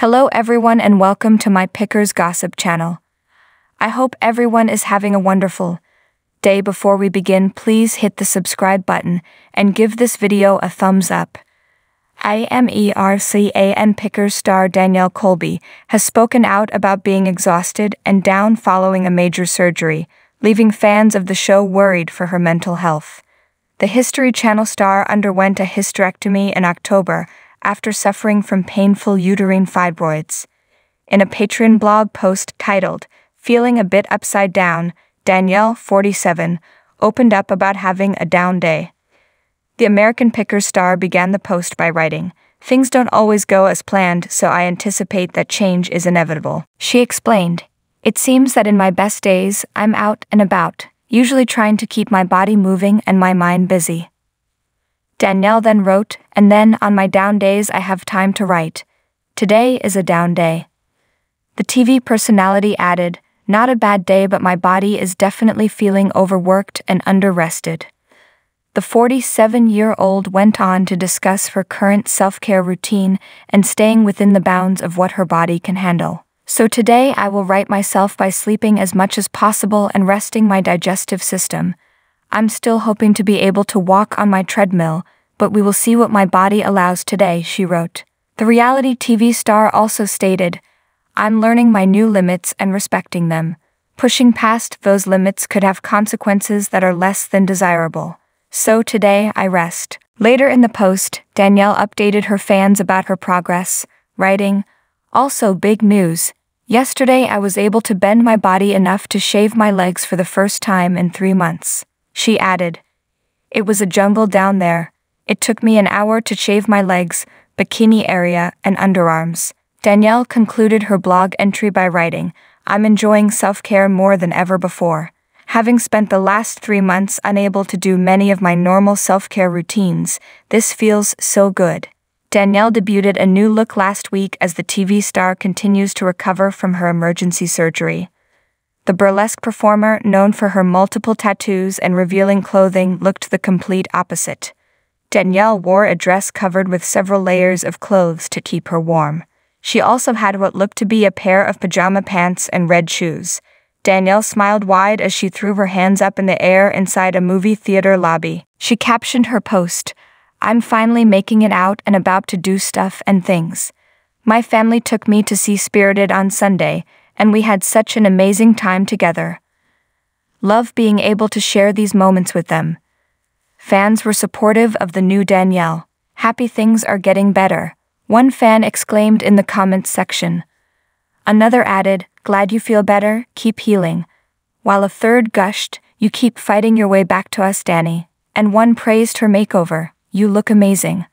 Hello everyone and welcome to my Pickers Gossip channel. I hope everyone is having a wonderful day. Before we begin, please hit the subscribe button and give this video a thumbs up. American Pickers star Danielle Colby has spoken out about being exhausted and down following a major surgery, leaving fans of the show worried for her mental health. The History Channel star underwent a hysterectomy in October after suffering from painful uterine fibroids. In a Patreon blog post titled, "Feeling a Bit Upside Down," Danielle, 47, opened up about having a down day. The American Pickers star began the post by writing, "Things don't always go as planned, so I anticipate that change is inevitable." She explained, "It seems that in my best days, I'm out and about, usually trying to keep my body moving and my mind busy." Danielle then wrote, "And then on my down days I have time to write. Today is a down day." The TV personality added, "Not a bad day, but my body is definitely feeling overworked and under-rested." The 47-year-old went on to discuss her current self-care routine and staying within the bounds of what her body can handle. "So today I will right myself by sleeping as much as possible and resting my digestive system. I'm still hoping to be able to walk on my treadmill, but we will see what my body allows today," she wrote. The reality TV star also stated, "I'm learning my new limits and respecting them. Pushing past those limits could have consequences that are less than desirable. So today I rest." Later in the post, Danielle updated her fans about her progress, writing, "Also big news. Yesterday I was able to bend my body enough to shave my legs for the first time in 3 months. She added, "It was a jungle down there. It took me an hour to shave my legs, bikini area, and underarms." Danielle concluded her blog entry by writing, "I'm enjoying self-care more than ever before. Having spent the last 3 months unable to do many of my normal self-care routines, this feels so good." Danielle debuted a new look last week as the TV star continues to recover from her emergency surgery. The burlesque performer, known for her multiple tattoos and revealing clothing, looked the complete opposite. Danielle wore a dress covered with several layers of clothes to keep her warm. She also had what looked to be a pair of pajama pants and red shoes. Danielle smiled wide as she threw her hands up in the air inside a movie theater lobby. She captioned her post, "I'm finally making it out and about to do stuff and things. My family took me to see Spirited on Sunday, and we had such an amazing time together. Love being able to share these moments with them." Fans were supportive of the new Danielle. "Happy things are getting better," one fan exclaimed in the comments section. Another added, "Glad you feel better, keep healing." While a third gushed, "You keep fighting your way back to us, Danny." And one praised her makeover, "You look amazing.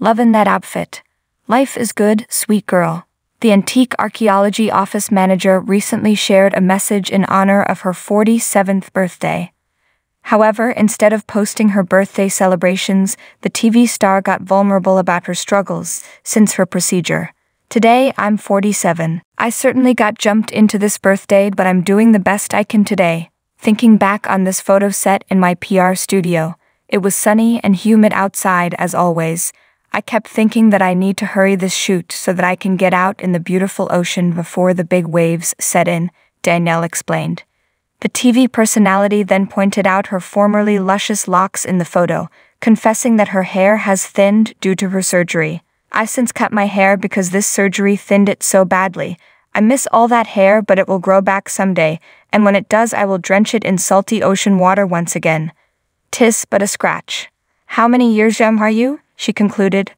Lovin' that outfit. Life is good, sweet girl." The antique archaeology office manager recently shared a message in honor of her 47th birthday. However, instead of posting her birthday celebrations, the TV star got vulnerable about her struggles since her procedure. "Today, I'm 47. I certainly got jumped into this birthday, but I'm doing the best I can today. Thinking back on this photo set in my PR studio, it was sunny and humid outside as always. I kept thinking that I need to hurry this shoot so that I can get out in the beautiful ocean before the big waves set in," Danielle explained. The TV personality then pointed out her formerly luscious locks in the photo, confessing that her hair has thinned due to her surgery. "I since cut my hair because this surgery thinned it so badly. I miss all that hair, but it will grow back someday, and when it does I will drench it in salty ocean water once again. 'Tis but a scratch. How many years young are you?" she concluded,